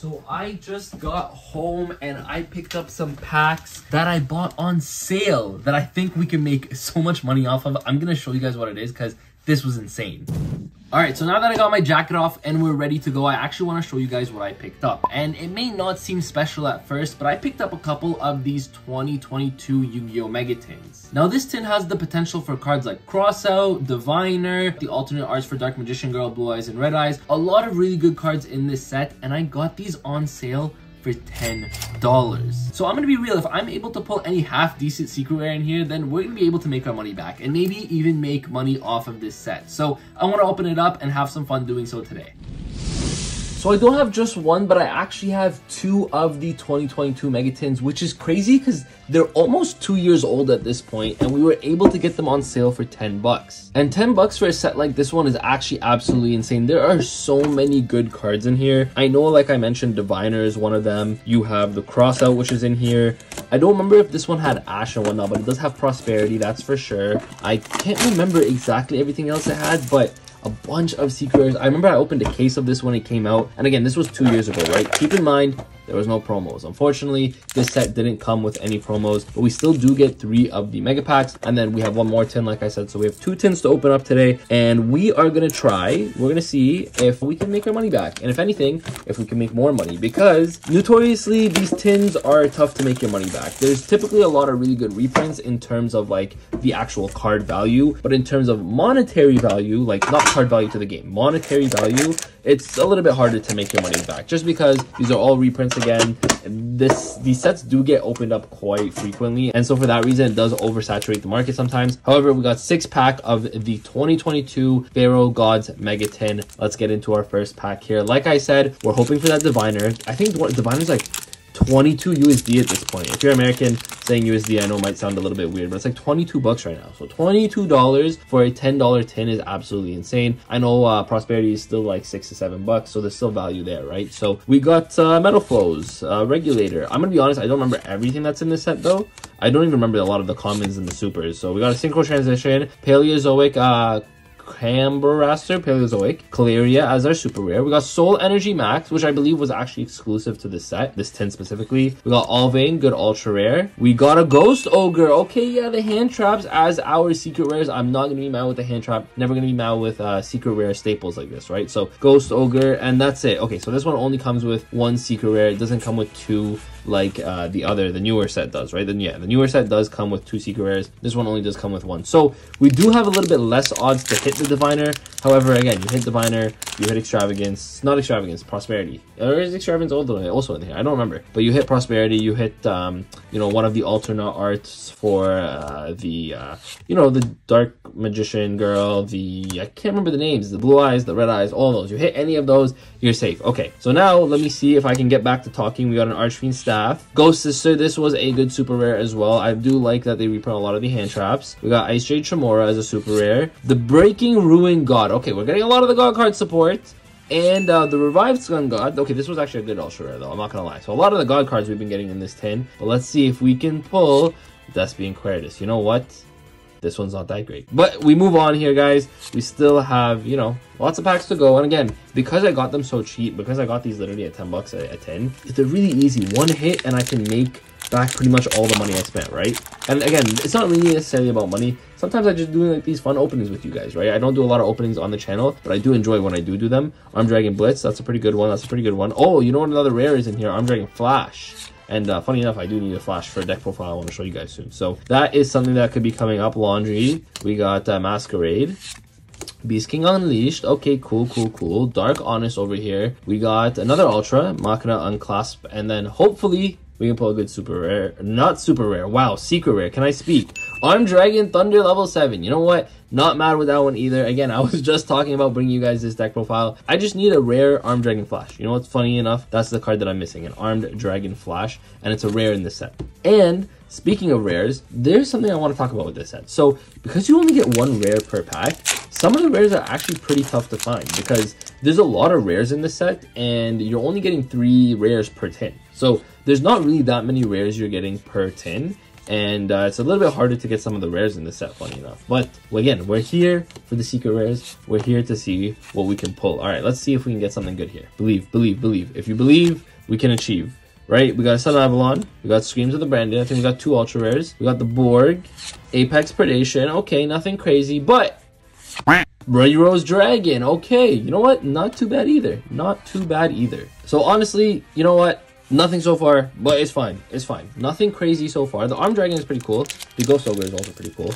So I just got home and I picked up some packs that I bought on sale that I think we can make so much money off of. I'm gonna show you guys what it is because this was insane. All right, so now that I got my jacket off and we're ready to go, I actually want to show you guys what I picked up. And it may not seem special at first, but I picked up a couple of these 2022 Yu-Gi-Oh! Megatins. Now this tin has the potential for cards like Crossout, Diviner, the alternate arts for Dark Magician Girl, Blue Eyes, and Red Eyes. A lot of really good cards in this set, and I got these on sale for $10. So I'm gonna be real, if I'm able to pull any half decent secret rare in here, then we're gonna be able to make our money back and maybe even make money off of this set. So I wanna open it up and have some fun doing so today. So I don't have just one, but I actually have two of the 2022 Megatins, which is crazy because they're almost 2 years old at this point, and we were able to get them on sale for $10. And $10 for a set like this one is actually absolutely insane. There are so many good cards in here. I know, like I mentioned, Diviner is one of them. You have the Crossout, which is in here. I don't remember if this one had Ash and whatnot, but it does have Prosperity, that's for sure. I can't remember exactly everything else it had, but a bunch of secret rares. I remember I opened a case of this when it came out, and again, this was 2 years ago, right? Keep in mind, there was no promos. Unfortunately, this set didn't come with any promos, but we still do get three of the mega packs, and then we have one more tin, like I said. So we have two tins to open up today, and we are gonna try, we're gonna see if we can make our money back, and if anything, if we can make more money, because notoriously, these tins are tough to make your money back. There's typically a lot of really good reprints in terms of like the actual card value, but in terms of monetary value, like not card value to the game, monetary value, it's a little bit harder to make your money back just because these are all reprints. Again, these sets do get opened up quite frequently, and so for that reason it does oversaturate the market sometimes. However, we got 6-pack of the 2022 Pharaoh Gods Megatin. Let's get into our first pack here. Like I said, we're hoping for that Diviner. I think Diviner's like 22 USD at this point. If you're American, saying USD I know might sound a little bit weird, but it's like $22 right now. So $22 for a $10 tin is absolutely insane. I know Prosperity is still like $6 to $7, so there's still value there, right? So we got Metal Flows, Regulator. I'm gonna be honest, I don't remember everything that's in this set though. I don't even remember a lot of the commons and the supers. So we got a Synchro Transition, Paleozoic, Camberaster, Paleozoic, Claria as our super rare. We got Soul Energy Max, which I believe was actually exclusive to this set, this tin specifically. We got Alvein, good ultra rare. We got a Ghost Ogre. Okay, yeah, the hand traps as our secret rares. I'm not gonna be mad with the hand trap. Never gonna be mad with secret rare staples like this, right? So Ghost Ogre, and that's it. Okay, so this one only comes with one secret rare. It doesn't come with two like the newer set does, right? Then yeah, the newer set does come with two secret rares. This one only does come with one. So we do have a little bit less odds to hit the Diviner. However, again, you hit Diviner, you hit Extravagance, not Extravagance, Prosperity. Or is Extravagance also in here? I don't remember. But you hit Prosperity, you hit, you know, one of the alternate arts for you know, the Dark Magician Girl, I can't remember the names, the Blue Eyes, the Red Eyes, all those. You hit any of those, you're safe. Okay, so now let me see if I can get back to talking. We got an Archfiend Staff. Ghost Sister, this was a good super rare as well. I do like that they reprint a lot of the hand traps. We got Ice Jade Chamora as a super rare. The Breaking Ruin God. Okay, we're getting a lot of the God card support. And the Revived Sun God. Okay, this was actually a good ultra rare though, I'm not gonna lie. So a lot of the God cards we've been getting in this tin. But let's see if we can pull Despian Quaestus. You know what? This one's not that great. But we move on here, guys. We still have, you know, lots of packs to go. And again, because I got them so cheap, because I got these literally at $10 a tin, they're really easy. One hit and I can make back pretty much all the money I spent, right? And again, it's not really necessarily about money. Sometimes I just do like these fun openings with you guys, right? I don't do a lot of openings on the channel, but I do enjoy when I do them. Armed Dragon Blitz, that's a pretty good one. That's a pretty good one. Oh, you know what another rare is in here? Armed Dragon Flash. And funny enough, I do need a Flash for a deck profile I want to show you guys soon. So that is something that could be coming up. Laundry. We got Masquerade. Beast King Unleashed. Okay, cool, cool, cool. Dark Honest over here. We got another Ultra. Machina Unclasp. And then hopefully we can pull a good super rare. Not super rare. Wow, secret rare. Can I speak? Armed Dragon Thunder level 7. You know what? Not mad with that one either. Again, I was just talking about bringing you guys this deck profile. I just need a rare Armed Dragon Flash. You know what's funny enough? That's the card that I'm missing, an Armed Dragon Flash, and it's a rare in this set. And speaking of rares, there's something I want to talk about with this set. So because you only get one rare per pack, some of the rares are actually pretty tough to find because there's a lot of rares in this set and you're only getting 3 rares per tin. So there's not really that many rares you're getting per tin. and it's a little bit harder to get some of the rares in this set, funny enough. But again, we're here for the secret rares. We're here to see what we can pull. All right, let's see if we can get something good here. Believe, believe, believe. If you believe, we can achieve. Right, we got Sun Avalon, we got Screams of the Branded, I think we got 2 Ultra Rares, we got the Borg, Apex Predation, okay, nothing crazy, but Red Rose Dragon, okay, you know what, not too bad either, not too bad either. So honestly, you know what, nothing so far, but it's fine, it's fine. Nothing crazy so far. The Armed Dragon is pretty cool, the Ghost Ogre is also pretty cool.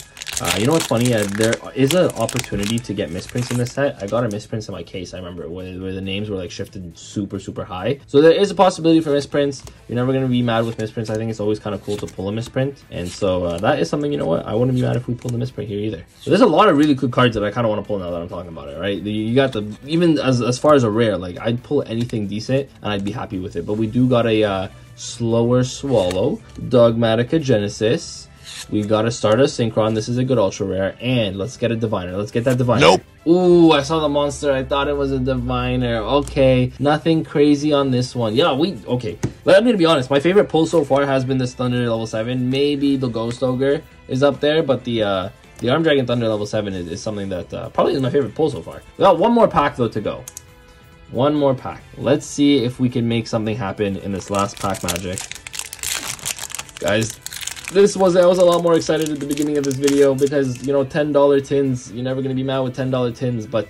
You know what's funny, there is an opportunity to get misprints in this set. I got a misprint in my case, I remember, where the names were like shifted super high. So there is a possibility for misprints. You're never going to be mad with misprints. I think it's always kind of cool to pull a misprint. And so that is something, you know what, I wouldn't be mad if we pulled a misprint here either. So there's a lot of really good cards that I kind of want to pull now that I'm talking about it, right? You got the, even as far as a rare, like I'd pull anything decent and I'd be happy with it. But we do got a Slower Swallow, Dogmatica Genesis. We gotta start a Synchron. This is a good ultra rare. And let's get a Diviner. Let's get that Diviner. Nope. Ooh, I saw the monster. I thought it was a Diviner. Okay. Nothing crazy on this one. Yeah, okay. I'm gonna be honest. My favorite pull so far has been this Thunder level 7. Maybe the Ghost Ogre is up there, but the Armed Dragon Thunder level 7 is something that probably is my favorite pull so far. We got one more pack though to go. One more pack. Let's see if we can make something happen in this last pack magic. Guys. I was a lot more excited at the beginning of this video because, you know, $10 tins, you're never going to be mad with $10 tins, but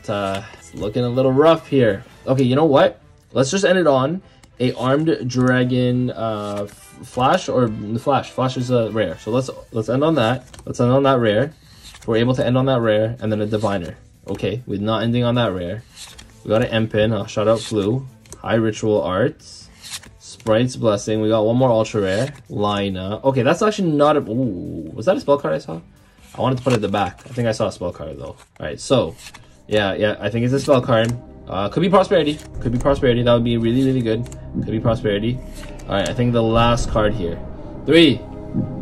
it's looking a little rough here. Okay, you know what? Let's just end it on a Armed Dragon Flash, or Flash. Flash is a rare. So let's end on that. Let's end on that rare. We're able to end on that rare, and then a Diviner. Okay, we're not ending on that rare. We got an M-Pin. Shout out Flu. High Ritual Arts. Bright's Blessing. We got one more ultra rare. Lina. Okay, that's actually not a... Ooh, was that a spell card I saw? I wanted to put it at the back. I think I saw a spell card though. Alright, so yeah, I think it's a spell card. Could be Prosperity. Could be Prosperity. That would be really good. Could be Prosperity. Alright, I think the last card here. 3,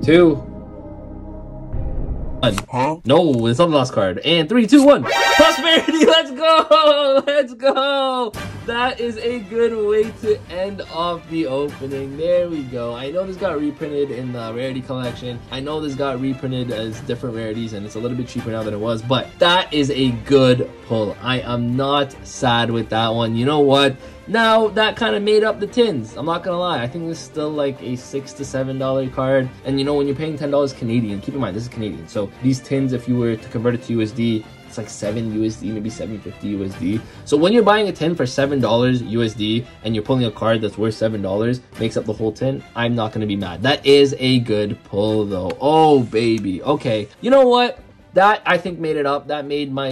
2, 1. Huh? No, it's not the last card. And 3, 2, 1. Prosperity, let's go! Let's go! That is a good way to end off the opening. There we go. I know this got reprinted in the rarity collection. I know this got reprinted as different rarities and it's a little bit cheaper now than it was, but that is a good pull. I am not sad with that one. You know what? Now that kind of made up the tins. I'm not gonna lie, I think this is still like a $6 to $7 card, and you know, when you're paying $10 Canadian, keep in mind this is Canadian, so these tins, if you were to convert it to USD, it's like $7 USD, maybe $7.50 USD. So when you're buying a tin for $7 USD and you're pulling a card that's worth $7, makes up the whole tin, I'm not gonna be mad. That is a good pull though. Oh baby. Okay, you know what, that I think made it up. That made my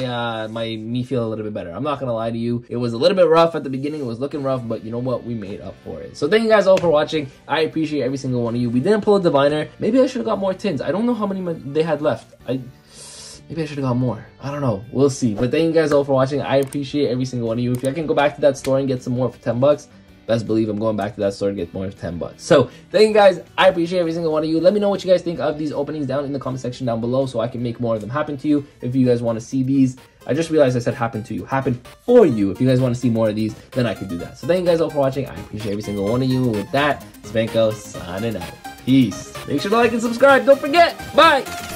me feel a little bit better. I'm not gonna lie to you, it was a little bit rough at the beginning, it was looking rough, but you know what, we made up for it. So thank you guys all for watching. I appreciate every single one of you. We didn't pull a Diviner. Maybe I should have got more tins. I don't know how many they had left. Maybe I should have got more. I don't know. We'll see. But thank you guys all for watching. I appreciate every single one of you. If I can go back to that store and get some more for 10 bucks, best believe I'm going back to that store to get more for 10 bucks. So thank you guys. I appreciate every single one of you. Let me know what you guys think of these openings down in the comment section down below so I can make more of them happen to you if you guys want to see these. I just realized I said happen to you, happen for you. If you guys want to see more of these, then I could do that. So thank you guys all for watching. I appreciate every single one of you. And with that, Svenko signing out. Peace. Make sure to like and subscribe. Don't forget. Bye.